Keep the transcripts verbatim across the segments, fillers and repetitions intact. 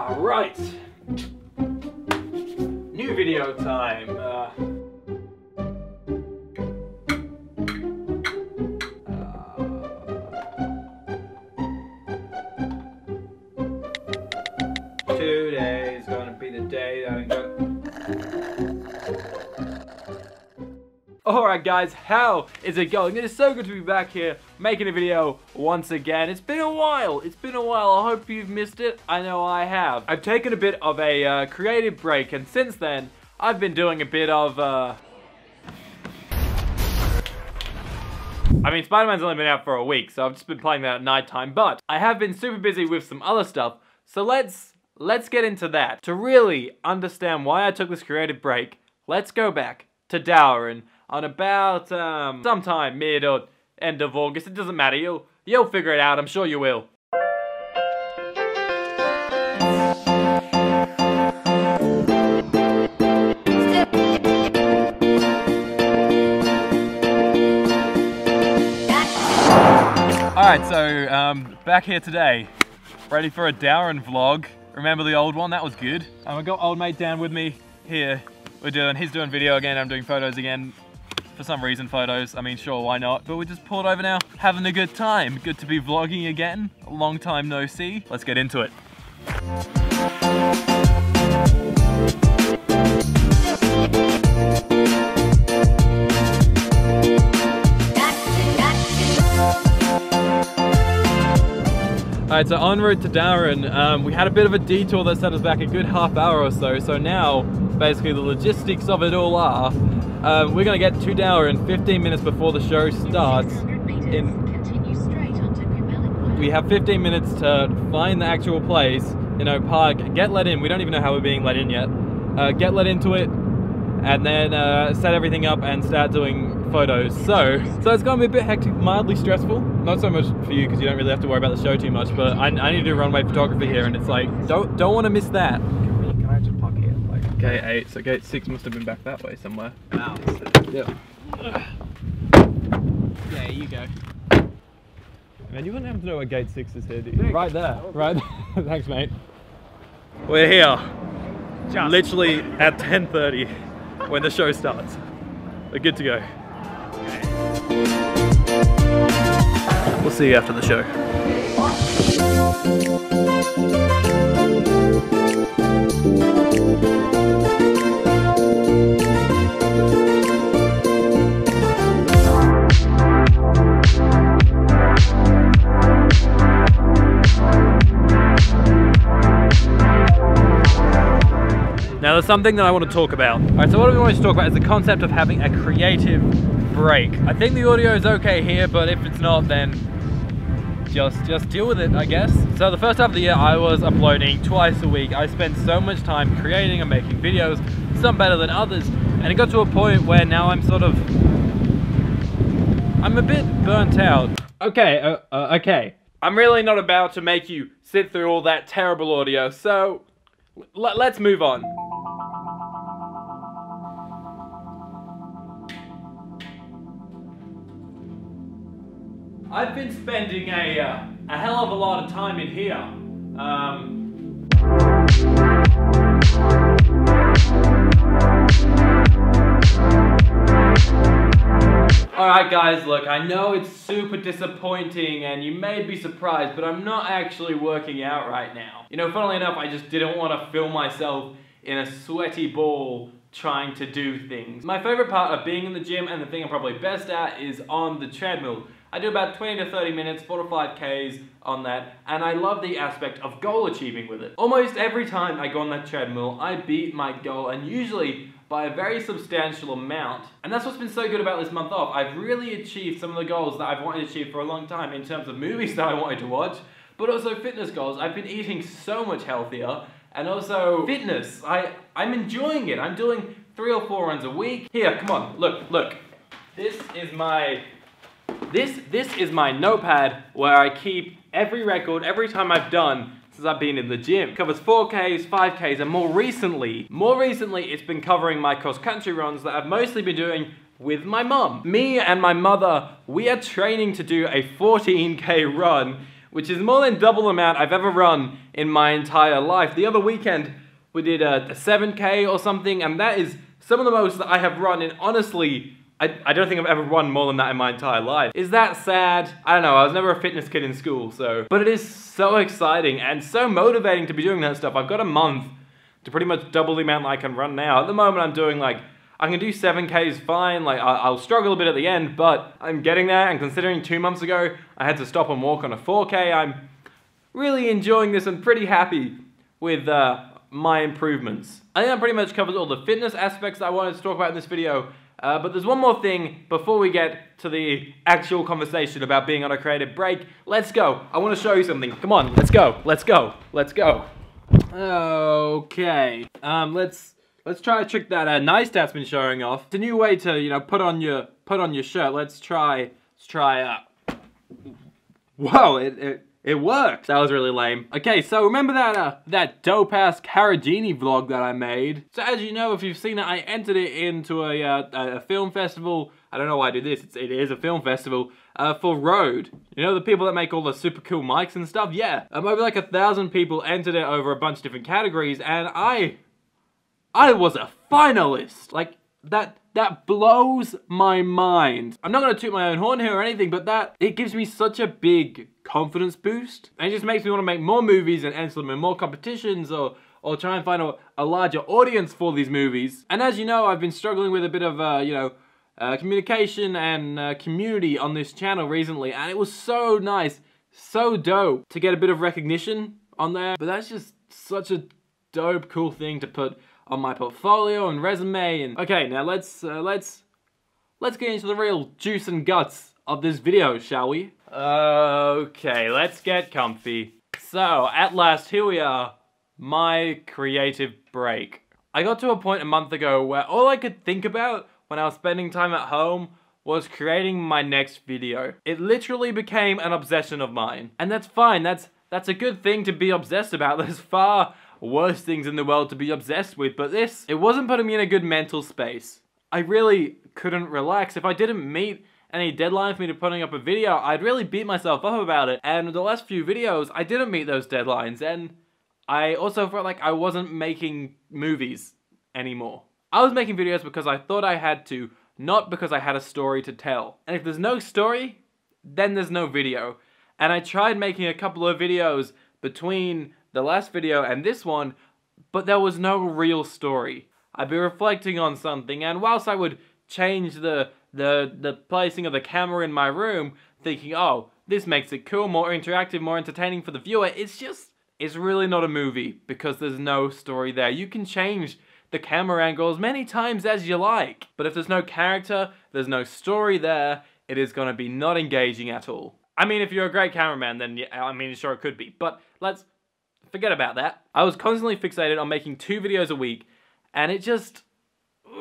All right, new video time. Uh, uh, today is going to be the day that I go. All right, guys, how is it going? It is so good to be back here, making a video once again. It's been a while. It's been a while. I hope you've missed it. I know I have. I've taken a bit of a uh, creative break, and since then, I've been doing a bit of... Uh... I mean, Spider-Man's only been out for a week, so I've just been playing that at night time, but I have been super busy with some other stuff, so let's, let's get into that. To really understand why I took this creative break, let's go back to Darwin on about, um, sometime mid or end of August. It doesn't matter, you'll, you'll figure it out, I'm sure you will. Alright, so, um, back here today, ready for a Darwin vlog. Remember the old one? That was good. Um, I got old mate Dan with me here. We're doing, he's doing video again, I'm doing photos again. For some reason, photos, I mean, sure, why not? But we just pulled over now, having a good time. Good to be vlogging again. A long time no see. Let's get into it. All right, so en route to Darwin, um, we had a bit of a detour that set us back a good half hour or so. So now, basically, the logistics of it all are, Um, we're gonna get to Darwin fifteen minutes before the show starts. In, we have fifteen minutes to find the actual place, you know, park, get let in. We don't even know how we're being let in yet. Uh, get let into it, and then uh, set everything up and start doing photos. So, so it's gonna be a bit hectic, mildly stressful. Not so much for you because you don't really have to worry about the show too much. But I, I need to do runway photography here, and it's like don't don't want to miss that. Gate eight, so gate six must have been back that way somewhere. Wow. Yeah. Yeah, you go. Man, you wouldn't have to know where gate six is here, do you? Right there. Right there. Thanks, mate. We're here. Just literally at ten thirty when the show starts. We're good to go. Okay. We'll see you after the show. Now there's something that I want to talk about. All right, so what we want to talk about is the concept of having a creative break. I think the audio is okay here, but if it's not, then just just deal with it, I guess. So the first half of the year, I was uploading twice a week. I spent so much time creating and making videos, some better than others, and it got to a point where now I'm sort of, I'm a bit burnt out. Okay, uh, uh, okay. I'm really not about to make you sit through all that terrible audio, so l let's move on. I've been spending a, uh, a hell of a lot of time in here. Um, Alright guys, look, I know it's super disappointing and you may be surprised, but I'm not actually working out right now. You know, funnily enough, I just didn't want to film myself in a sweaty ball trying to do things. My favorite part of being in the gym, and the thing I'm probably best at, is on the treadmill. I do about twenty to thirty minutes, four to five Ks on that, and I love the aspect of goal achieving with it. Almost every time I go on that treadmill, I beat my goal, and usually by a very substantial amount. And that's what's been so good about this month off. I've really achieved some of the goals that I've wanted to achieve for a long time in terms of movies that I wanted to watch, but also fitness goals. I've been eating so much healthier, and also fitness. I, I'm enjoying it. I'm doing three or four runs a week. Here, come on, look, look. This is my... This, this is my notepad where I keep every record, every time I've done since I've been in the gym. It covers four Ks, five Ks, and more recently, more recently it's been covering my cross-country runs that I've mostly been doing with my mum. Me and my mother, we are training to do a fourteen K run, which is more than double the amount I've ever run in my entire life. The other weekend, we did a, a seven K or something, and that is some of the most that I have run, and honestly, I, I don't think I've ever run more than that in my entire life. Is that sad? I don't know, I was never a fitness kid in school, so. But it is so exciting and so motivating to be doing that stuff. I've got a month to pretty much double the amount that I can run now. At the moment, I'm doing like, I can do seven Ks fine, like I'll struggle a bit at the end, but I'm getting there, and considering two months ago I had to stop and walk on a four K, I'm really enjoying this and pretty happy with uh, my improvements. I think that pretty much covers all the fitness aspects that I wanted to talk about in this video, uh, but there's one more thing before we get to the actual conversation about being on a creative break. Let's go, I want to show you something. Come on, let's go, let's go, let's go. Okay, um, let's... Let's try a trick that uh, Nystap's been showing off. It's a new way to, you know, put on your put on your shirt. Let's try, let's try. Uh... Whoa, it it it worked. That was really lame. Okay, so remember that uh, that dope ass Carragini vlog that I made. So as you know, if you've seen it, I entered it into a uh, a film festival. I don't know why I did this. It's, it is a film festival uh, for Rode. You know, the people that make all the super cool mics and stuff. Yeah, um, over like a thousand people entered it over a bunch of different categories, and I. I was a finalist! Like, that that blows my mind. I'm not gonna toot my own horn here or anything, but that, it gives me such a big confidence boost. And it just makes me wanna make more movies and enter them in more competitions, or, or try and find a, a larger audience for these movies. And as you know, I've been struggling with a bit of, uh, you know, uh, communication and uh, community on this channel recently, and it was so nice, so dope to get a bit of recognition on there. But that's just such a dope, cool thing to put on my portfolio and resume. And okay, now let's uh, let's let's get into the real juice and guts of this video, shall we? Okay, let's get comfy. So at last, here we are, my creative break. I got to a point a month ago where all I could think about when I was spending time at home was creating my next video. It literally became an obsession of mine, and that's fine. That's that's a good thing to be obsessed about. There's far worst things in the world to be obsessed with, but this, it wasn't putting me in a good mental space. I really couldn't relax. If I didn't meet any deadline for me to putting up a video, I'd really beat myself up about it, and the last few videos, I didn't meet those deadlines, and I also felt like I wasn't making movies anymore. I was making videos because I thought I had to, not because I had a story to tell. And if there's no story, then there's no video. And I tried making a couple of videos between the last video and this one, but there was no real story. I'd be reflecting on something, and whilst I would change the the the placing of the camera in my room, thinking, oh, this makes it cool, more interactive, more entertaining for the viewer, it's just, it's really not a movie because there's no story there. You can change the camera angle as many times as you like, but if there's no character, there's no story there, it is gonna be not engaging at all. I mean, if you're a great cameraman, then, yeah, I mean, sure, it could be, but let's forget about that. I was constantly fixated on making two videos a week, and it just,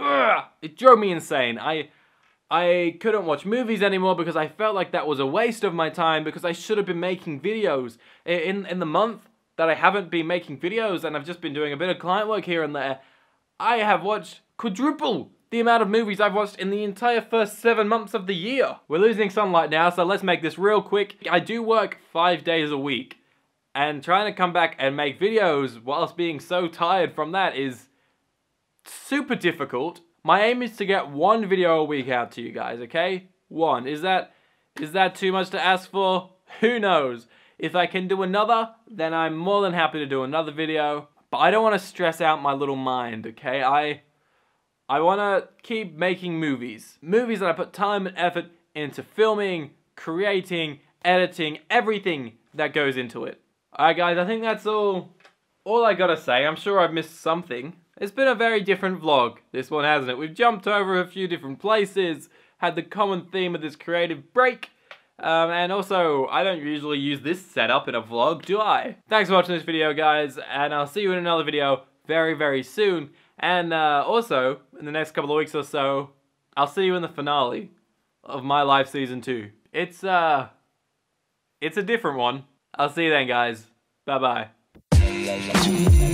ugh, it drove me insane. I, I couldn't watch movies anymore because I felt like that was a waste of my time because I should have been making videos. In, in the month that I haven't been making videos and I've just been doing a bit of client work here and there, I have watched quadruple the amount of movies I've watched in the entire first seven months of the year. We're losing sunlight now, so let's make this real quick. I do work five days a week, and trying to come back and make videos whilst being so tired from that is super difficult. My aim is to get one video a week out to you guys, okay? One. Is that is that too much to ask for? Who knows? If I can do another, then I'm more than happy to do another video. But I don't want to stress out my little mind, okay? I, I want to keep making movies. Movies that I put time and effort into filming, creating, editing, everything that goes into it. Alright guys, I think that's all all I gotta say. I'm sure I've missed something. It's been a very different vlog, this one, hasn't it? We've jumped over a few different places, had the common theme of this creative break, um, and also, I don't usually use this setup in a vlog, do I? Thanks for watching this video, guys, and I'll see you in another video very, very soon. And uh, also, in the next couple of weeks or so, I'll see you in the finale of My Life Season two. It's, uh, it's a different one. I'll see you then, guys. Bye-bye.